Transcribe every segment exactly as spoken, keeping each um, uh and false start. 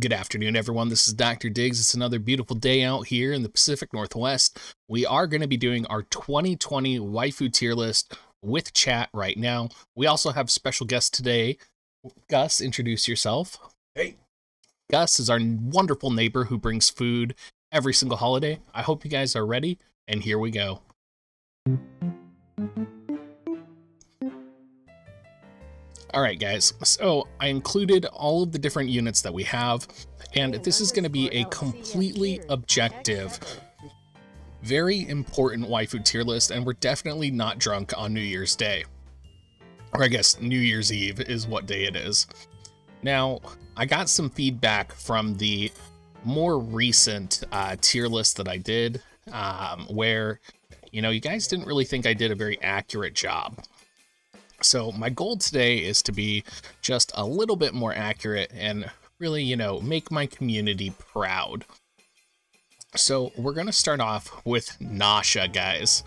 Good afternoon, everyone. This is Doctor Diggs. It's another beautiful day out here in the Pacific Northwest. We are going to be doing our twenty twenty waifu tier list with chat right now. We also have special guests today. Gus, introduce yourself. Hey. Gus is our wonderful neighbor who brings food every single holiday. I hope you guys are ready, and here we go. All right, guys, so I included all of the different units that we have, and this is going to be a completely objective, very important waifu tier list, and we're definitely not drunk on New Year's Day. Or I guess New Year's Eve is what day it is. Now, I got some feedback from the more recent uh, tier list that I did, um, where, you know, you guys didn't really think I did a very accurate job. So my goal today is to be just a little bit more accurate and really, you know, make my community proud. So we're going to start off with Nasha, guys.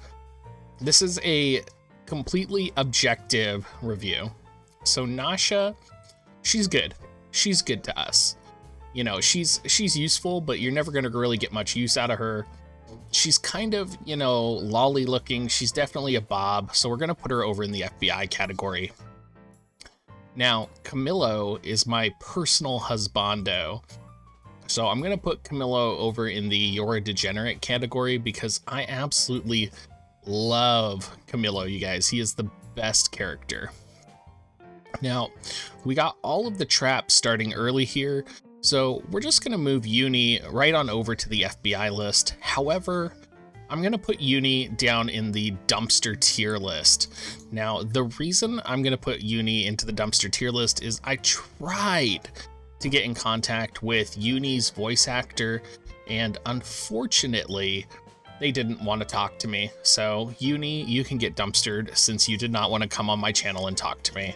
This is a completely objective review. So Nasha, she's good. She's good to us. You know, she's she's useful, but you're never going to really get much use out of her. She's kind of, you know, lolly looking. She's definitely a Bob, so we're going to put her over in the F B I category. Now, Camilo is my personal husbando. So I'm going to put Camilo over in the You're a Degenerate category because I absolutely love Camilo, you guys. He is the best character. Now, we got all of the traps starting early here. So we're just going to move Uni right on over to the F B I list. However, I'm going to put Uni down in the dumpster tier list. Now, the reason I'm going to put Uni into the dumpster tier list is I tried to get in contact with Uni's voice actor, and unfortunately, they didn't want to talk to me. So Uni, you can get dumpstered since you did not want to come on my channel and talk to me.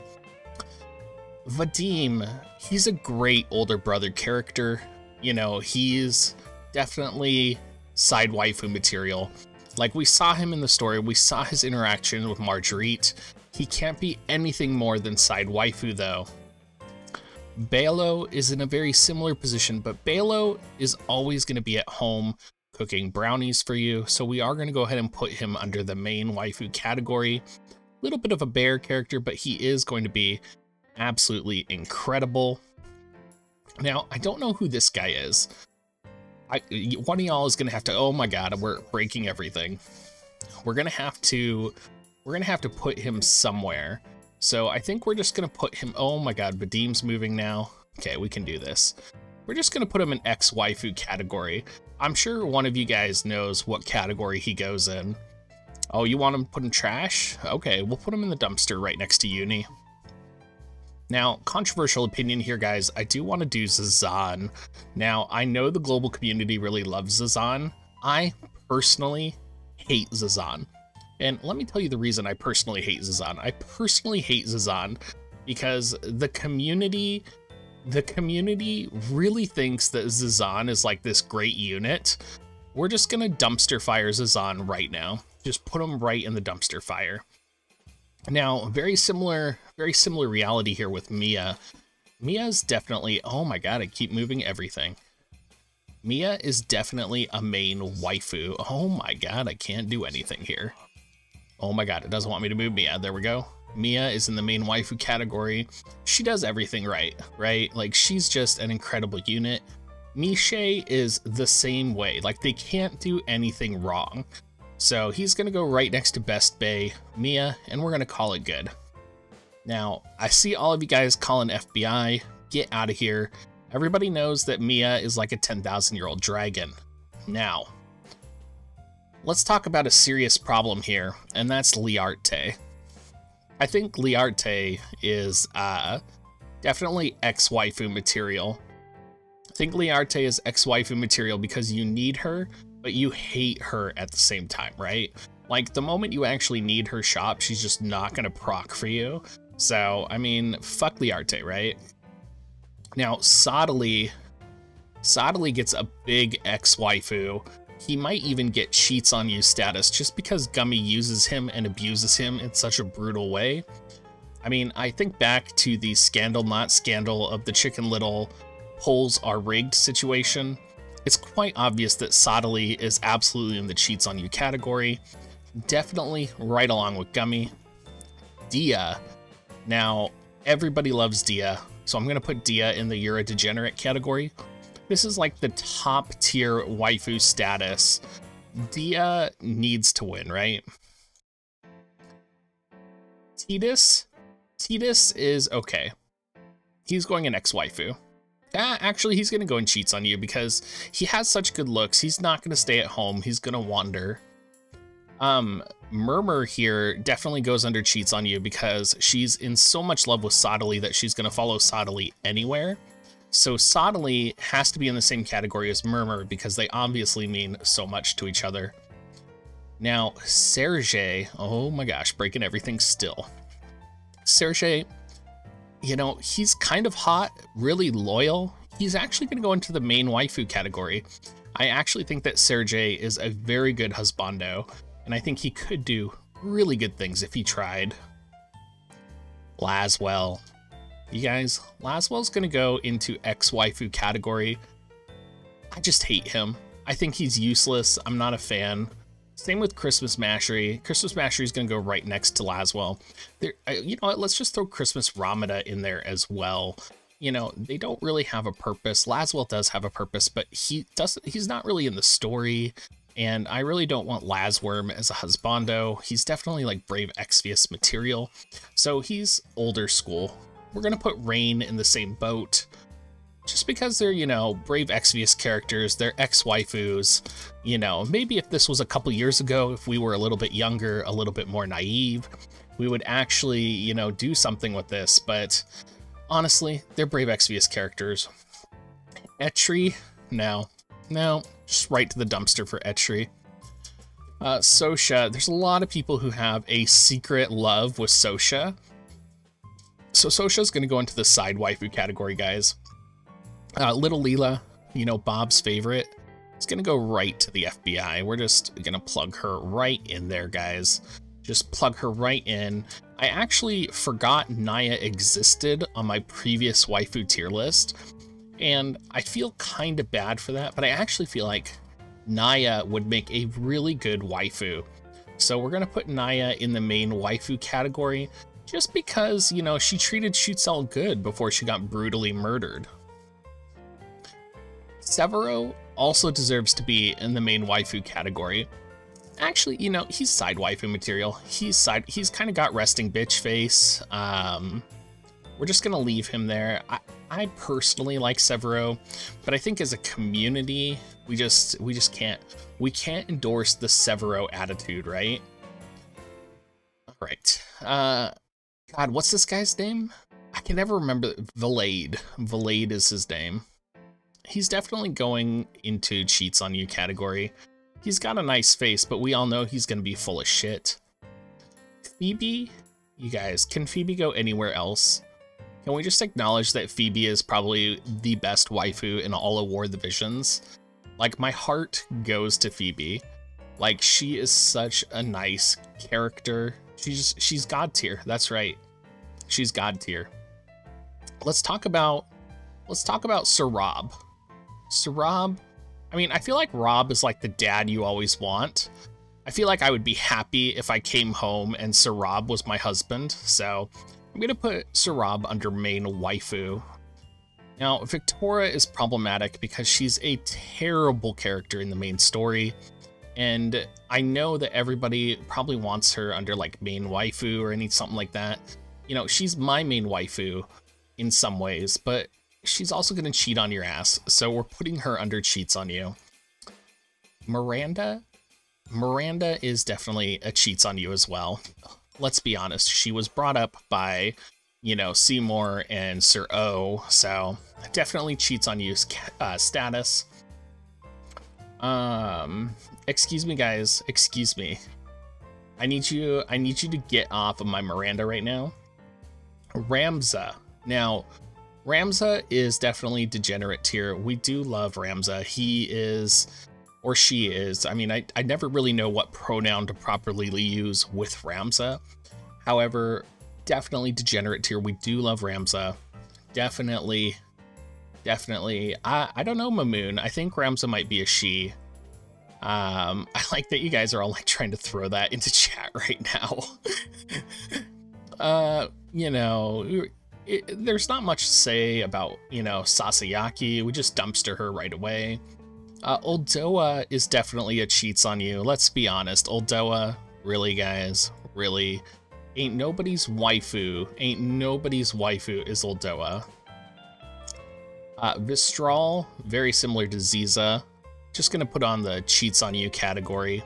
Vadim, he's a great older brother character. You know, he's definitely side waifu material. Like, we saw him in the story, we saw his interaction with Marguerite. He can't be anything more than side waifu, though. Balo is in a very similar position, but Balo is always going to be at home cooking brownies for you, so we are going to go ahead and put him under the main waifu category. A little bit of a bear character, but he is going to be absolutely incredible. Now, I don't know who this guy is. I, one of y'all is gonna have to, oh my god, we're breaking everything. We're gonna have to, we're gonna have to put him somewhere. So I think we're just gonna put him, oh my god, Vadim's moving now. Okay, we can do this. We're just gonna put him in ex-waifu category. I'm sure one of you guys knows what category he goes in. Oh, you want him to put in trash? Okay, we'll put him in the dumpster right next to Uni. Now, controversial opinion here, guys, I do want to do Zazan. Now, I know the global community really loves Zazan. I personally hate Zazan. And let me tell you the reason I personally hate Zazan. I personally hate Zazan because the community, the community really thinks that Zazan is like this great unit. We're just going to dumpster fire Zazan right now. Just put him right in the dumpster fire. Now, very similar, very similar reality here with Mia. Mia's definitely, oh my god, I keep moving everything. Mia is definitely a main waifu. Oh my god, I can't do anything here. Oh my god, it doesn't want me to move Mia. There we go. Mia is in the main waifu category. She does everything right, right? Like, she's just an incredible unit. Miche is the same way. Like, they can't do anything wrong. So he's going to go right next to Best Bay, Mia, and we're going to call it good. Now, I see all of you guys calling F B I. Get out of here. Everybody knows that Mia is like a ten thousand year old dragon. Now, let's talk about a serious problem here, and that's Liarte. I think Liarte is uh, definitely ex-waifu material. I think Liarte is ex-waifu material because you need her, but you hate her at the same time, right? Like, the moment you actually need her shop, she's just not gonna proc for you. So, I mean, fuck Liarte, right? Now, Sadali, Sadali gets a big ex-waifu. He might even get cheats on you status just because Gummy uses him and abuses him in such a brutal way. I mean, I think back to the scandal not scandal of the Chicken Little holes are rigged situation, it's quite obvious that Sadali is absolutely in the cheats on you category, definitely right along with Gummy. Dia. Now, everybody loves Dia, so I'm going to put Dia in the you're a degenerate category. This is like the top tier waifu status. Dia needs to win, right? Tidus? Tidus is okay. He's going an ex-waifu. Ah, actually, he's going to go and cheats on you because he has such good looks. He's not going to stay at home. He's going to wander. Um, Murmur here definitely goes under cheats on you because she's in so much love with Sadali that she's going to follow Sadali anywhere. So Sadali has to be in the same category as Murmur because they obviously mean so much to each other. Now, Sergey, oh my gosh, breaking everything still. Sergey, you know, he's kind of hot, really loyal. He's actually going to go into the main waifu category. I actually think that Sergey is a very good husbando. And I think he could do really good things if he tried. Laswell. You guys, Laswell's going to go into ex-waifu category. I just hate him. I think he's useless. I'm not a fan. Same with Christmas Mashery. Christmas Mashery is going to go right next to Laswell. There, you know what? Let's just throw Christmas Ramada in there as well. You know, they don't really have a purpose. Laswell does have a purpose, but he doesn't. He's not really in the story. And I really don't want Lasworm as a husbando. He's definitely like Brave Exvius material. So he's older school. We're going to put Rain in the same boat. Just because they're, you know, Brave Exvius characters, they're ex-waifus. You know, maybe if this was a couple years ago, if we were a little bit younger, a little bit more naive, we would actually, you know, do something with this. But honestly, they're Brave Exvius characters. Etri? No. No. Just right to the dumpster for Etri. Uh, Sozhe, there's a lot of people who have a secret love with Sozhe. So Sosha's going to go into the side waifu category, guys. Uh, Little Leela, you know, Bob's favorite, is going to go right to the F B I. We're just going to plug her right in there, guys. Just plug her right in. I actually forgot Naya existed on my previous waifu tier list. And I feel kind of bad for that, but I actually feel like Naya would make a really good waifu. So we're going to put Naya in the main waifu category just because, you know, she treated Shutzel good before she got brutally murdered. Severo also deserves to be in the main waifu category. Actually, you know, he's side waifu material. He's side, he's kind of got resting bitch face. Um, we're just going to leave him there. I, I personally like Severo, but I think as a community, we just we just can't we can't endorse the Severo attitude, right? All right. Uh, God, what's this guy's name? I can never remember. Valade. Valade is his name. He's definitely going into cheats on you category. He's got a nice face, but we all know he's gonna be full of shit. Phoebe, you guys, can Phoebe go anywhere else? Can we just acknowledge that Phoebe is probably the best waifu in all of War Divisions? Like, my heart goes to Phoebe. Like, she is such a nice character. She's she's God tier. That's right. She's God tier. Let's talk about let's talk about Sir Rob. Sir Rob. I mean, I feel like Rob is like the dad you always want. I feel like I would be happy if I came home and Sir Rob was my husband. So I'm going to put Sir Rob under main waifu. Now, Victoria is problematic because she's a terrible character in the main story. And I know that everybody probably wants her under like main waifu or any something like that. You know, she's my main waifu in some ways, but she's also going to cheat on your ass. So we're putting her under cheats on you. Miranda? Miranda is definitely a cheats on you as well. Let's be honest, she was brought up by, you know, Seymour and Sir O, so definitely cheats on you uh, status. Um, excuse me, guys, excuse me. I need you, I need you to get off of my Miranda right now. Ramza. Now, Ramza is definitely degenerate tier. We do love Ramza. He is, or she is. I mean, I, I never really know what pronoun to properly use with Ramza. However, definitely degenerate tier. We do love Ramza. Definitely Definitely. I, I don't know, Mamoon. I think Ramza might be a she. Um, I like that you guys are all like trying to throw that into chat right now. uh, you know, it, there's not much to say about, you know, Sasayaki. We just dumpster her right away. Uh, Oldoa is definitely a cheats on you. Let's be honest. Oldoa, really, guys, really. Ain't nobody's waifu. Ain't nobody's waifu is Oldoa. Uh, Vistral, very similar to Ziza. Just gonna put on the cheats on you category.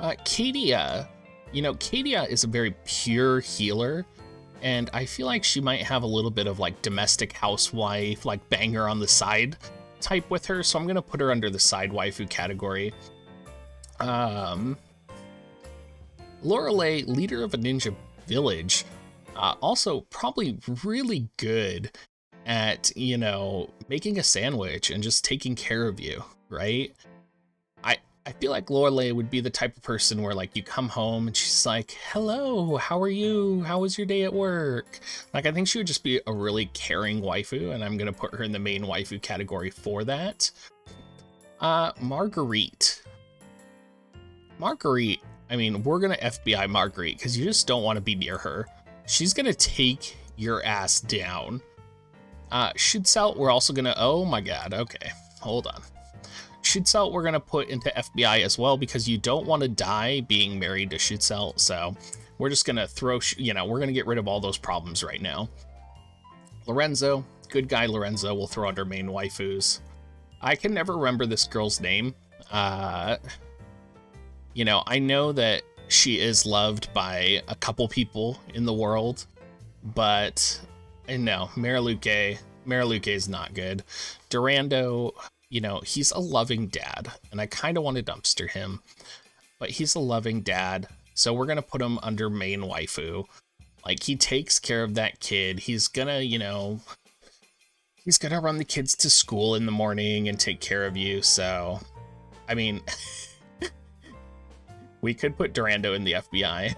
Uh, Kadia, you know, Kadia is a very pure healer, and I feel like she might have a little bit of like domestic housewife, like banger on the side type with her, so I'm gonna put her under the side waifu category. Um, Lorelei, leader of a ninja village, uh, also probably really good at, you know, making a sandwich and just taking care of you, right? I I feel like Lorelei would be the type of person where like you come home and she's like, hello, how are you? How was your day at work? Like, I think she would just be a really caring waifu, and I'm gonna put her in the main waifu category for that. Uh, Marguerite. Marguerite, I mean, we're gonna F B I Marguerite because you just don't want to be near her. She's gonna take your ass down. Uh, Shutzel, we're also gonna, oh my god, okay, hold on. Shutzel, we're gonna put into F B I as well because you don't want to die being married to Shutzel, so we're just gonna throw, you know, we're gonna get rid of all those problems right now. Lorenzo, good guy Lorenzo, we'll throw under main waifus. I can never remember this girl's name. Uh, you know, I know that she is loved by a couple people in the world, but... And no, Mariluque, Mariluque is not good. Durando, you know, he's a loving dad, and I kind of want to dumpster him, but he's a loving dad, so we're going to put him under main waifu. Like, he takes care of that kid. He's going to, you know, he's going to run the kids to school in the morning and take care of you, so, I mean, we could put Durando in the F B I.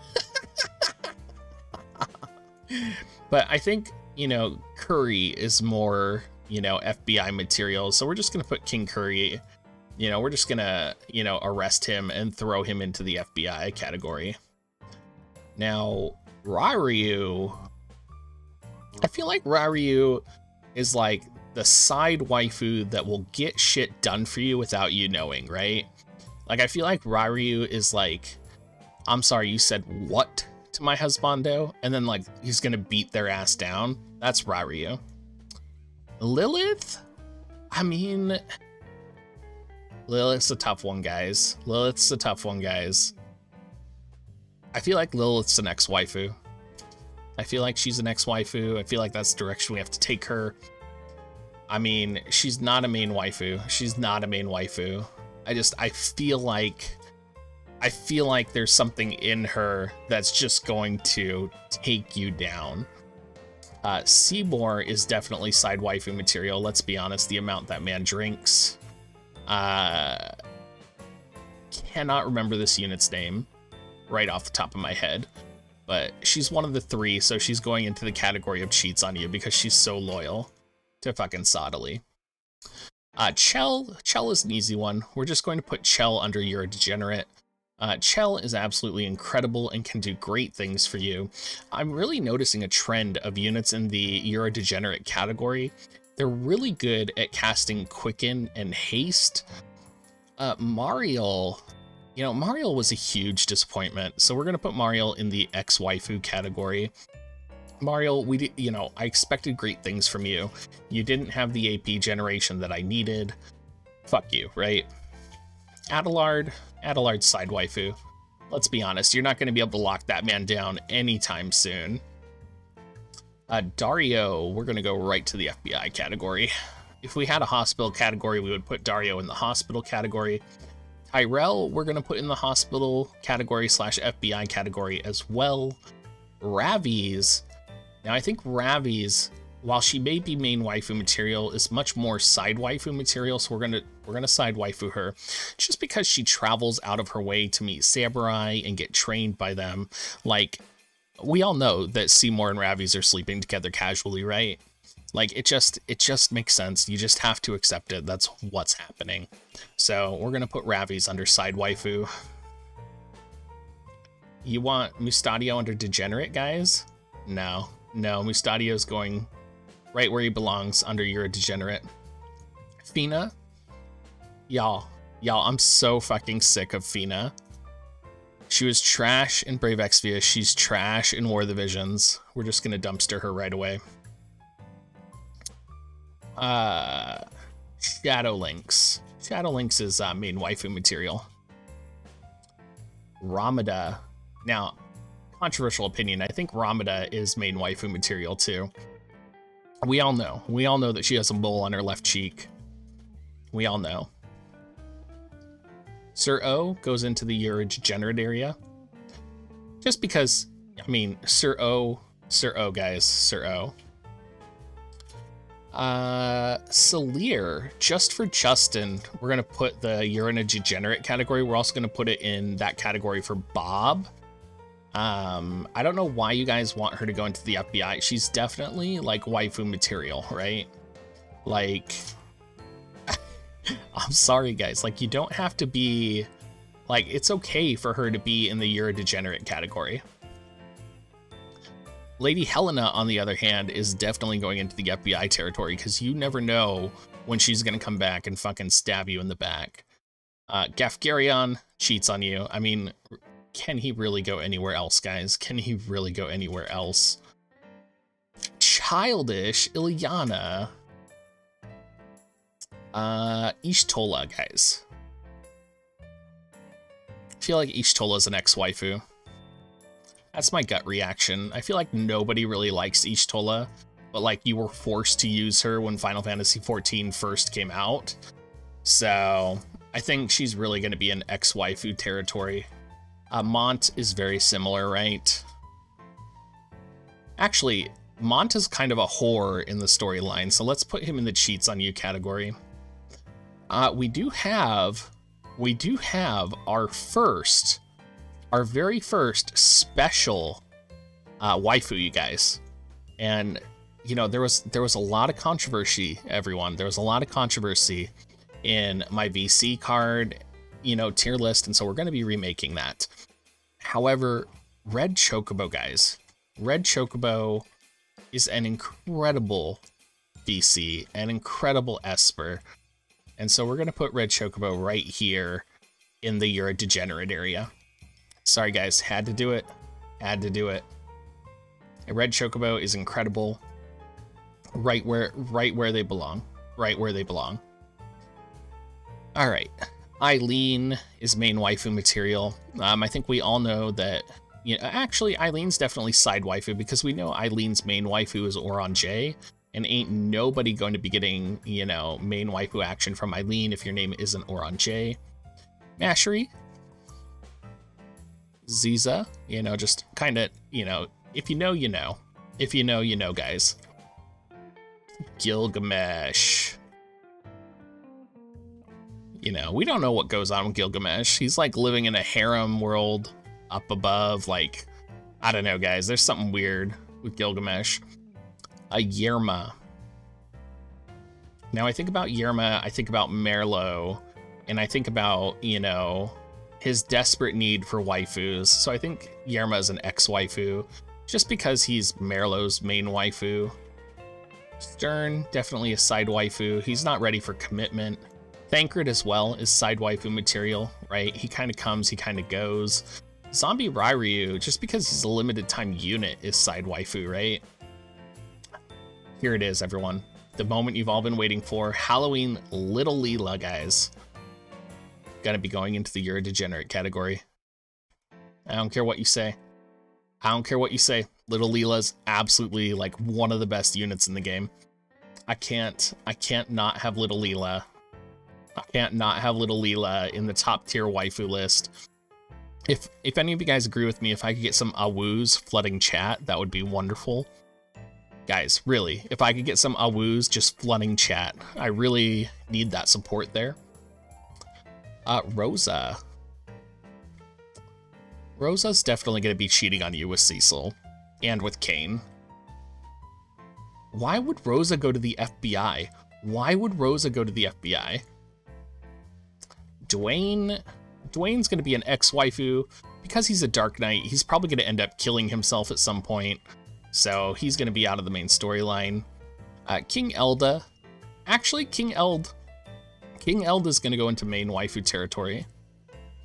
But I think... you know, Curry is more, you know, F B I material. So we're just going to put King Curry, you know, we're just going to, you know, arrest him and throw him into the F B I category. Now, Rairyu, I feel like Rairyu is like the side waifu that will get shit done for you without you knowing, right? Like, I feel like Rairyu is like, I'm sorry, you said what? To my husbando, and then like he's gonna beat their ass down. That's Rairyu. Lilith, I mean, Lilith's a tough one, guys. Lilith's a tough one, guys. I feel like Lilith's an ex-waifu. I feel like she's an ex-waifu. I feel like that's the direction we have to take her. I mean, she's not a main waifu. She's not a main waifu. I just, I feel like. I feel like there's something in her that's just going to take you down. Uh, Seymour is definitely side waifu material. Let's be honest, the amount that man drinks. Uh, cannot remember this unit's name right off the top of my head, but she's one of the three, so she's going into the category of cheats on you because she's so loyal to fucking Sadali. Uh, Chell, Chell is an easy one. We're just going to put Chell under you're a degenerate. Uh, Chell is absolutely incredible and can do great things for you. I'm really noticing a trend of units in the You're a Degenerate category. They're really good at casting Quicken and Haste. Uh, Mario, you know, Mario was a huge disappointment, so we're going to put Mario in the ex-waifu category. Mario, we, you know, I expected great things from you. You didn't have the A P generation that I needed. Fuck you, right? Adelard, Adelard's side waifu. Let's be honest, you're not going to be able to lock that man down anytime soon. Uh, Dario, we're going to go right to the F B I category. If we had a hospital category, we would put Dario in the hospital category. Tyrell, we're going to put in the hospital category slash F B I category as well. Ravies, now I think Ravies, while she may be main waifu material, is much more side waifu material, so we're gonna we're gonna side waifu her, just because she travels out of her way to meet samurai and get trained by them. Like, we all know that Seymour and Ravies are sleeping together casually, right? Like, it just, it just makes sense. You just have to accept it. That's what's happening. So we're going to put Ravies under side waifu. You want Mustadio under degenerate, guys? No, no, Mustadio's going right where he belongs, under you're a degenerate. Fina? Y'all, y'all, I'm so fucking sick of Fina. She was trash in Brave Exvius. She's trash in War of the Visions. We're just gonna dumpster her right away. Uh, Shadow Lynx. Shadow Lynx is uh, main waifu material. Ramada. Now, controversial opinion. I think Ramada is main waifu material too. We all know. We all know that she has a mole on her left cheek. We all know. Sir O goes into the Euro degenerate area. Just because, I mean, Sir O, Sir O guys, Sir O. Uh, Salir, just for Justin, we're going to put the Euro in a degenerate category. We're also going to put it in that category for Bob. Um, I don't know why you guys want her to go into the F B I. She's definitely like waifu material, right? Like... I'm sorry, guys. Like, you don't have to be... Like, it's okay for her to be in the You're a Degenerate category. Lady Helena, on the other hand, is definitely going into the F B I territory, because you never know when she's going to come back and fucking stab you in the back. Uh, Gafgarion cheats on you. I mean, can he really go anywhere else, guys? Can he really go anywhere else? Childish Ilyana... Uh, Ishtola, guys. I feel like Ishtola's an ex-waifu. That's my gut reaction. I feel like nobody really likes Ishtola, but like you were forced to use her when Final Fantasy fourteen first came out. So I think she's really going to be in ex-waifu territory. Uh, Mont is very similar, right? Actually, Mont is kind of a whore in the storyline, so let's put him in the cheats on you category. Uh, we do have, we do have our first, our very first special uh, waifu, you guys. And, you know, there was, there was a lot of controversy, everyone. There was a lot of controversy in my V C card, you know, tier list. And so we're going to be remaking that. However, Red Chocobo, guys, Red Chocobo is an incredible V C, an incredible Esper. And so we're going to put Red Chocobo right here in the You're a Degenerate area. Sorry, guys. Had to do it. Had to do it. And Red Chocobo is incredible. Right where, right where they belong. Right where they belong. All right. Eileen is main waifu material. Um, I think we all know that... You know, actually, Eileen's definitely side waifu, because we know Eileen's main waifu is Oron J. And ain't nobody going to be getting, you know, main waifu action from Eileen if your name isn't Oron J. Mashery. Ziza. You know, just kind of, you know, if you know, you know. If you know, you know, guys. Gilgamesh. You know, we don't know what goes on with Gilgamesh. He's like living in a harem world up above. Like, I don't know, guys. There's something weird with Gilgamesh. A Yerma. Now I think about Yerma, I think about Merlo, and I think about, you know, his desperate need for waifus. So I think Yerma is an ex-waifu, just because he's Merlo's main waifu. Stern, definitely a side waifu. He's not ready for commitment. Thancred as well is side waifu material, right? He kind of comes, he kind of goes. Zombie Rairyu, just because he's a limited time unit, is side waifu, right? Here it is, everyone. The moment you've all been waiting for. Halloween Little Leela, guys. Gonna be going into the You're a Degenerate category. I don't care what you say. I don't care what you say. Little Leela's absolutely like one of the best units in the game. I can't, I can't not have Little Leela. I can't not have Little Leela in the top tier waifu list. If, if any of you guys agree with me, if I could get some awus flooding chat, that would be wonderful. Guys, really, if I could get some awus just flooding chat, I really need that support there. Uh, Rosa. Rosa's definitely going to be cheating on you with Cecil and with Kane. Why would Rosa go to the F B I? Why would Rosa go to the F B I? Dwayne... Dwayne's gonna be an ex-waifu. Because he's a Dark Knight, he's probably gonna end up killing himself at some point. So he's gonna be out of the main storyline. Uh, King Elda. Actually, King Eld. King Eld is gonna go into main waifu territory.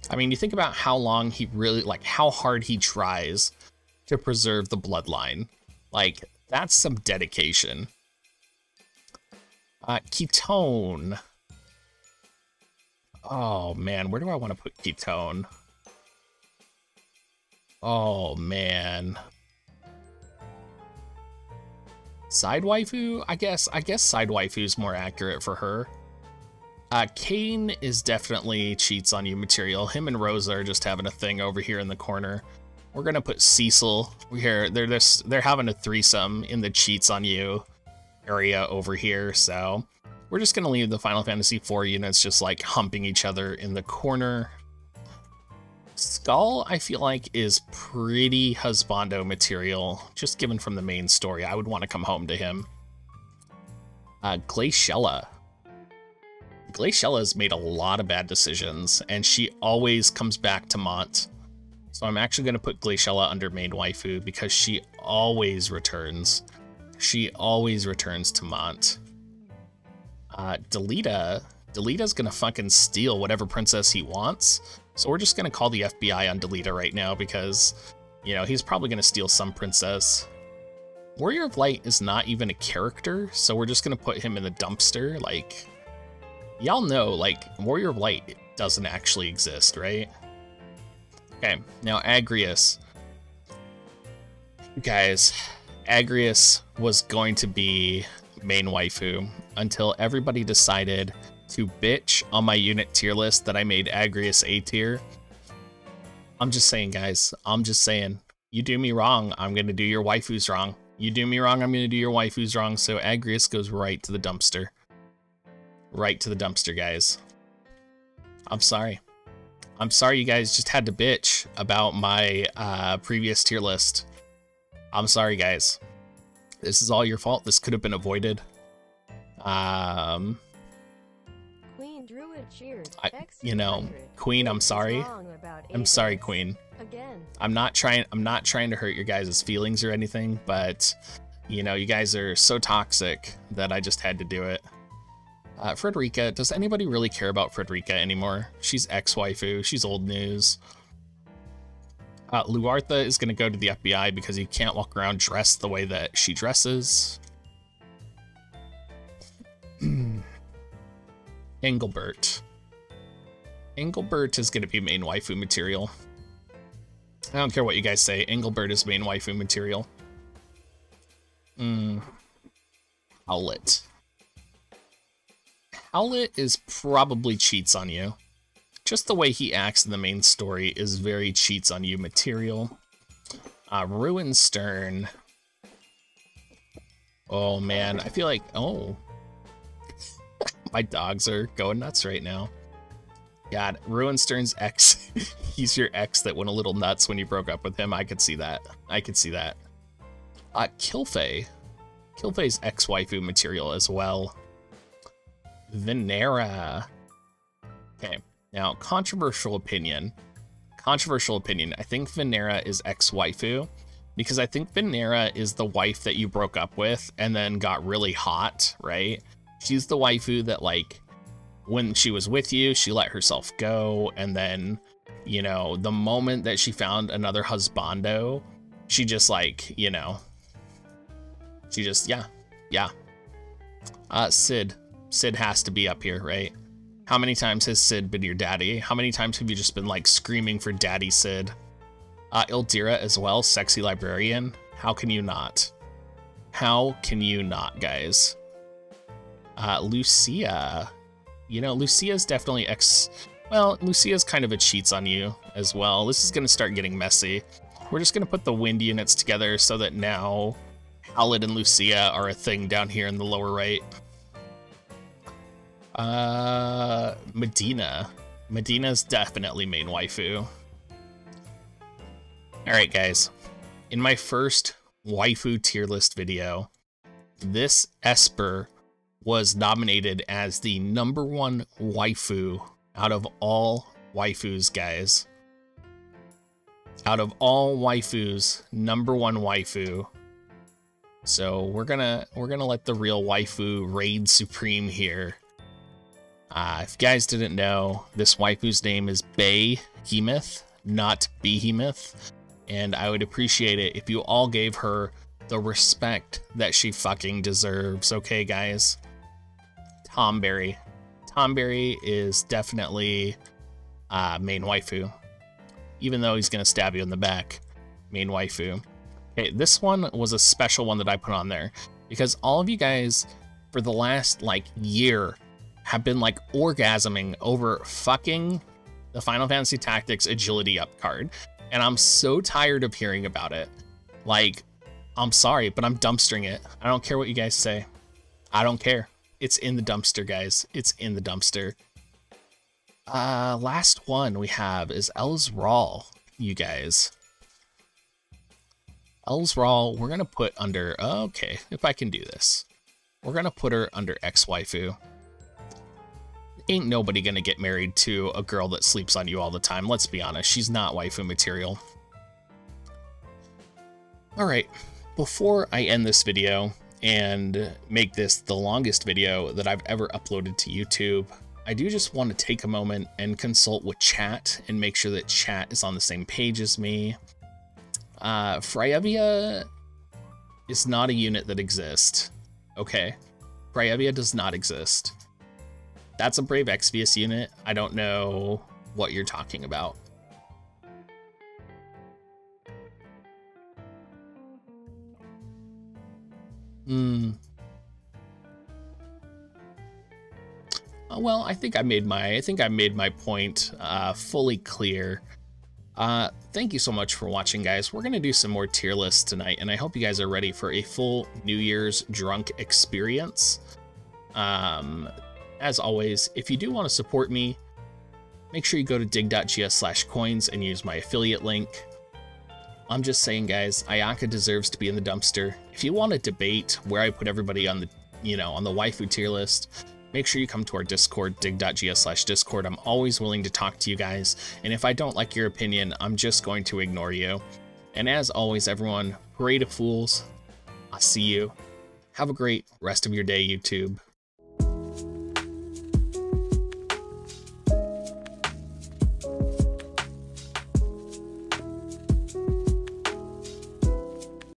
I mean, you think about how long he really, like, how hard he tries to preserve the bloodline. Like, that's some dedication. Uh, Ketone. Oh, man, where do I want to put Ketone? Oh, man. Side waifu? I guess, I guess side waifu is more accurate for her. Uh, Kane is definitely cheats on you material. Him and Rosa are just having a thing over here in the corner. We're gonna put Cecil. We hear they're this they're having a threesome in the cheats on you area over here. So we're just gonna leave the Final Fantasy four units just like humping each other in the corner. Skull, I feel like, is pretty husbando material, just given from the main story. I would want to come home to him. Uh, Glaciella. Glaciella's made a lot of bad decisions, and she always comes back to Mont. So I'm actually going to put Glaciella under main waifu because she always returns. She always returns to Mont. Uh, Delita. Delita's going to fucking steal whatever princess he wants. So we're just going to call the F B I on Delita right now because, you know, he's probably going to steal some princess. Warrior of Light is not even a character, so we're just going to put him in the dumpster. Like, y'all know, like, Warrior of Light doesn't actually exist, right? Okay, now Agrius. You guys, Agrius was going to be main waifu until everybody decided to bitch on my unit tier list that I made Agrius A tier. I'm just saying, guys, I'm just saying, you do me wrong, I'm gonna do your waifus wrong. You do me wrong, I'm gonna do your waifus wrong, so Agrius goes right to the dumpster. Right to the dumpster, guys. I'm sorry. I'm sorry you guys just had to bitch about my uh, previous tier list. I'm sorry, guys. This is all your fault. This could have been avoided. Um... Queen Druid cheers. I, you know, Queen, I'm sorry. I'm sorry, Queen. Again. I'm not trying. I'm not trying to hurt your guys' feelings or anything, but you know, you guys are so toxic that I just had to do it. Uh, Frederica, does anybody really care about Frederica anymore? She's ex-waifu, she's old news. Uh, Luartha is gonna go to the F B I because he can't walk around dressed the way that she dresses. Engelbert. Engelbert is gonna be main waifu material. I don't care what you guys say, Engelbert is main waifu material. Hmm. Owlet. Owlet is probably cheats on you. Just the way he acts in the main story is very cheats on you material. Uh, Ruinstern. Oh man, I feel like, oh. My dogs are going nuts right now. God, Ruinstern's ex. He's your ex that went a little nuts when you broke up with him. I could see that. I could see that. Uh, Kilfei. Kilfei's ex-waifu material as well. Venera. Okay, now controversial opinion. Controversial opinion. I think Venera is ex-waifu because I think Venera is the wife that you broke up with and then got really hot, right? She's the waifu that, like, when she was with you, she let herself go, and then, you know, the moment that she found another husbando, she just, like, you know, she just, yeah, yeah. Uh, Sid. Sid has to be up here, right? How many times has Sid been your daddy? How many times have you just been, like, screaming for daddy Sid? Uh, Ildira as well, sexy librarian. How can you not? How can you not, guys? Uh, Lucia. You know, Lucia's definitely ex... Well, Lucia's kind of a cheats on you as well. This is going to start getting messy. We're just going to put the wind units together so that now Howlett and Lucia are a thing down here in the lower right. Uh, Medina. Medina's definitely main waifu. Alright guys, in my first waifu tier list video, this Esper was nominated as the number one waifu out of all waifus, guys. Out of all waifus, number one waifu. So we're gonna we're gonna let the real waifu reign supreme here. Uh, if you guys didn't know, this waifu's name is Behemoth, not Behemoth, and I would appreciate it if you all gave her the respect that she fucking deserves, okay, guys? Tomberry. Tomberry is definitely uh, main waifu, even though he's gonna stab you in the back. Main waifu. Okay, this one was a special one that I put on there because all of you guys, for the last like year, have been like orgasming over fucking the Final Fantasy Tactics Agility Up card. And I'm so tired of hearing about it. Like, I'm sorry, but I'm dumpstering it. I don't care what you guys say. I don't care. It's in the dumpster, guys. It's in the dumpster. Uh, last one we have is Elzral, you guys. Elzral, we're gonna put under, okay, if I can do this. We're gonna put her under ex-waifu. Ain't nobody gonna get married to a girl that sleeps on you all the time. Let's be honest, she's not waifu material. Alright, before I end this video and make this the longest video that I've ever uploaded to YouTube, I do just want to take a moment and consult with chat and make sure that chat is on the same page as me. Uh, Fryevia is not a unit that exists. Okay, Fryevia does not exist. That's a Brave Exvius unit. I don't know what you're talking about. Hmm. Uh, well, I think I made my I think I made my point uh, fully clear. Uh, thank you so much for watching, guys. We're gonna do some more tier lists tonight, and I hope you guys are ready for a full New Year's drunk experience. Um. As always, if you do want to support me, make sure you go to dig.gs slash coins and use my affiliate link. I'm just saying, guys, Ayaka deserves to be in the dumpster. If you want to debate where I put everybody on the, you know, on the waifu tier list, make sure you come to our Discord, dig.gs slash Discord. I'm always willing to talk to you guys. And if I don't like your opinion, I'm just going to ignore you. And as always, everyone, parade of fools. I'll see you. Have a great rest of your day, YouTube.